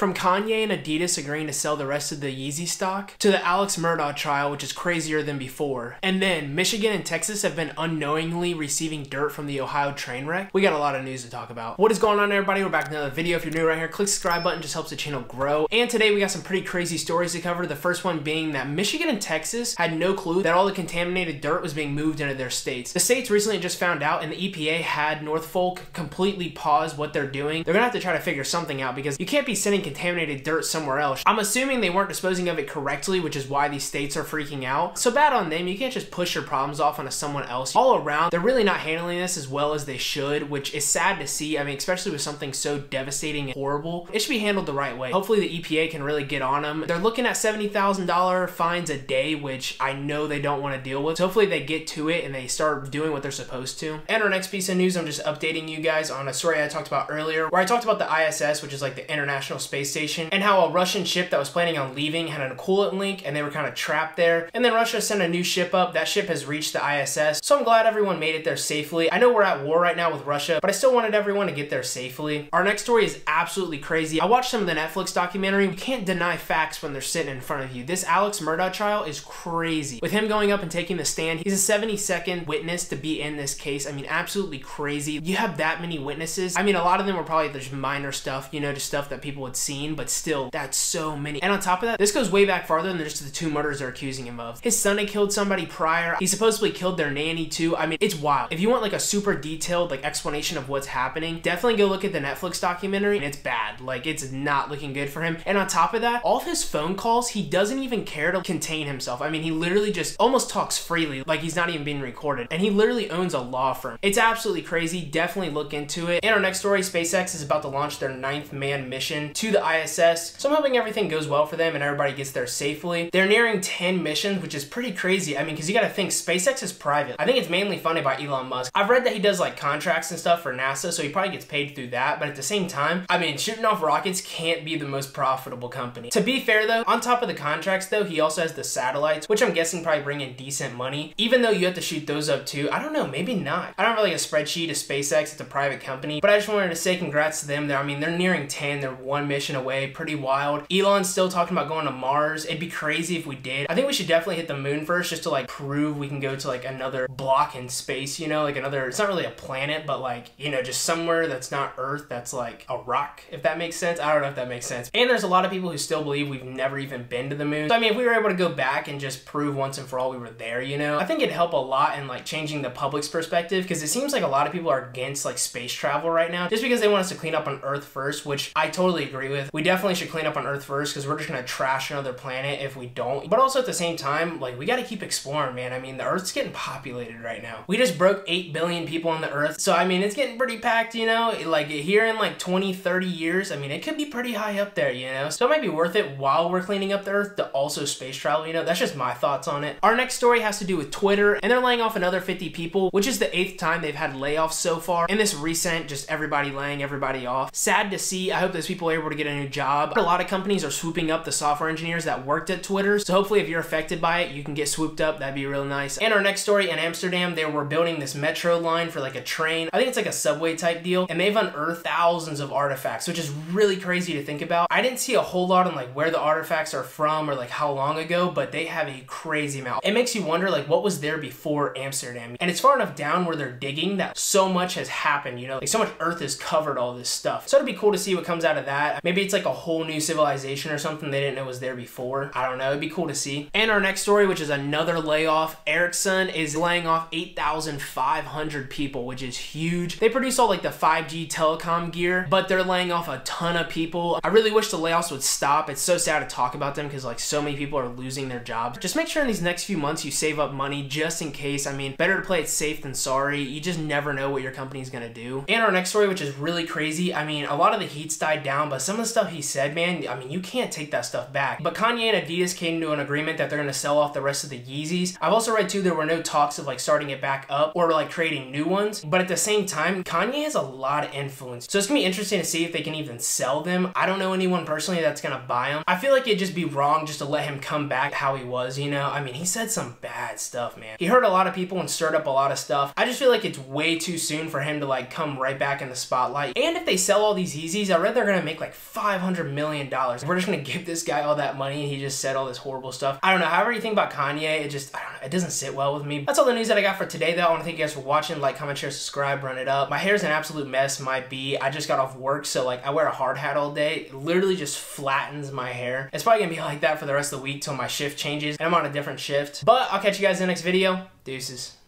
From Kanye and Adidas agreeing to sell the rest of the Yeezy stock, to the Alex Murdaugh trial, which is crazier than before. And then, Michigan and Texas have been unknowingly receiving dirt from the Ohio train wreck. We got a lot of news to talk about. What is going on, everybody? We're back with another video. If you're new right here, click the subscribe button, just helps the channel grow. And today we got some pretty crazy stories to cover. The first one being that Michigan and Texas had no clue that all the contaminated dirt was being moved into their states. The states recently just found out, and the EPA had Norfolk completely pause what they're doing. They're gonna have to try to figure something out because you can't be sending contaminated dirt somewhere else. I'm assuming they weren't disposing of it correctly, which is why these states are freaking out. So bad on them. You can't just push your problems off onto someone else. All around, they're really not handling this as well as they should, which is sad to see. I mean, especially with something so devastating and horrible, it should be handled the right way. Hopefully the EPA can really get on them. They're looking at $70,000 fines a day, which I know they don't want to deal with. So hopefully they get to it and they start doing what they're supposed to. And our next piece of news, I'm just updating you guys on a story I talked about earlier, where I talked about the ISS, which is like the International Space Station, and how a Russian ship that was planning on leaving had a coolant leak and they were kind of trapped there. And then Russia sent a new ship up. That ship has reached the ISS. So I'm glad everyone made it there safely. I know we're at war right now with Russia, but I still wanted everyone to get there safely. Our next story is absolutely crazy. I watched some of the Netflix documentary. You can't deny facts when they're sitting in front of you. This Alex Murdaugh trial is crazy. With him going up and taking the stand, he's a 72nd witness to be in this case. I mean, absolutely crazy. You have that many witnesses. I mean, a lot of them were probably just minor stuff, you know, just stuff that people had seen, but still, that's so many. And on top of that, this goes way back farther than just the two murders they're accusing him of. His son had killed somebody prior. He supposedly killed their nanny too. I mean, it's wild. If you want like a super detailed like explanation of what's happening, definitely go look at the Netflix documentary, and it's bad. Like, it's not looking good for him. And on top of that, all of his phone calls, he doesn't even care to contain himself. I mean, he literally just almost talks freely, like he's not even being recorded. And he literally owns a law firm. It's absolutely crazy. Definitely look into it. And our next story, SpaceX is about to launch their 9th manned mission to the ISS. So I'm hoping everything goes well for them and everybody gets there safely. They're nearing 10 missions, which is pretty crazy. I mean, because you got to think, SpaceX is private. I think it's mainly funded by Elon Musk. I've read that he does like contracts and stuff for NASA, so he probably gets paid through that. But at the same time, I mean, shooting off rockets can't be the most profitable company. To be fair though, on top of the contracts though, he also has the satellites, which I'm guessing probably bring in decent money, even though you have to shoot those up too. I don't know, maybe not. I don't really have a spreadsheet of SpaceX. It's a private company, but I just wanted to say congrats to them. I mean, they're nearing 10. They're one mission away. Pretty wild. Elon's still talking about going to Mars. It'd be crazy if we did. I think we should definitely hit the moon first, just to like prove we can go to like another block in space, you know, like another, it's not really a planet, but like, you know, just somewhere that's not Earth, that's like a rock, if that makes sense. I don't know if that makes sense. And there's a lot of people who still believe we've never even been to the moon. So, I mean, if we were able to go back and just prove once and for all we were there, you know, I think it'd help a lot in like changing the public's perspective, because it seems like a lot of people are against like space travel right now, just because they want us to clean up on Earth first, which I totally agree with. We definitely should clean up on Earth first, because we're just gonna trash another planet if we don't. But also at the same time, like, we gotta keep exploring, man. I mean, the Earth's getting populated right now. We just broke 8 billion people on the Earth. So I mean, it's getting pretty packed, you know, like here in like 20, 30 years, I mean, it could be pretty high up there, you know? So it might be worth it while we're cleaning up the Earth to also space travel, you know? That's just my thoughts on it. Our next story has to do with Twitter, and they're laying off another 50 people, which is the 8th time they've had layoffs so far. And this recent, just everybody laying everybody off. Sad to see. I hope those people are able to get a new job. A lot of companies are swooping up the software engineers that worked at Twitter. So hopefully if you're affected by it, you can get swooped up. That'd be real nice. And our next story, in Amsterdam, they were building this metro line for like a train. I think it's like a subway type deal. And they've unearthed thousands of artifacts, which is really crazy to think about. I didn't see a whole lot on like where the artifacts are from or like how long ago, but they have a crazy amount. It makes you wonder like what was there before Amsterdam. And it's far enough down where they're digging that so much has happened, you know, like so much Earth has covered all this stuff. So it'd be cool to see what comes out of that. Maybe it's like a whole new civilization or something they didn't know was there before. I don't know. It'd be cool to see. And our next story, which is another layoff, Ericsson is laying off 8,500 people, which is huge. They produce all like the 5G telecom gear, but they're laying off a ton of people. I really wish the layoffs would stop. It's so sad to talk about them because like so many people are losing their jobs. Just make sure in these next few months you save up money just in case. I mean, better to play it safe than sorry. You just never know what your company's gonna do. And our next story, which is really crazy. I mean, a lot of the heat's died down, but some of the stuff he said, man, I mean, you can't take that stuff back. But Kanye and Adidas came to an agreement that they're gonna sell off the rest of the Yeezys. I've also read too, there were no talks of like starting it back up or like creating new ones. But at the same time, Kanye has a lot of influence. So it's gonna be interesting to see if they can even sell them. I don't know anyone personally that's gonna buy them. I feel like it'd just be wrong just to let him come back how he was, you know? I mean, he said some bad stuff, man. He hurt a lot of people and stirred up a lot of stuff. I just feel like it's way too soon for him to like come right back in the spotlight. And if they sell all these Yeezys, I read they're gonna make like $500 million. We're just gonna give this guy all that money and he just said all this horrible stuff. I don't know, however you think about Kanye, it just, I don't know, it doesn't sit well with me. That's all the news that I got for today though. I wanna thank you guys for watching, like, comment, share, subscribe, run it up. My hair's an absolute mess, might be. I just got off work, so like I wear a hard hat all day. It literally just flattens my hair. It's probably gonna be like that for the rest of the week till my shift changes and I'm on a different shift. But I'll catch you guys in the next video. Deuces.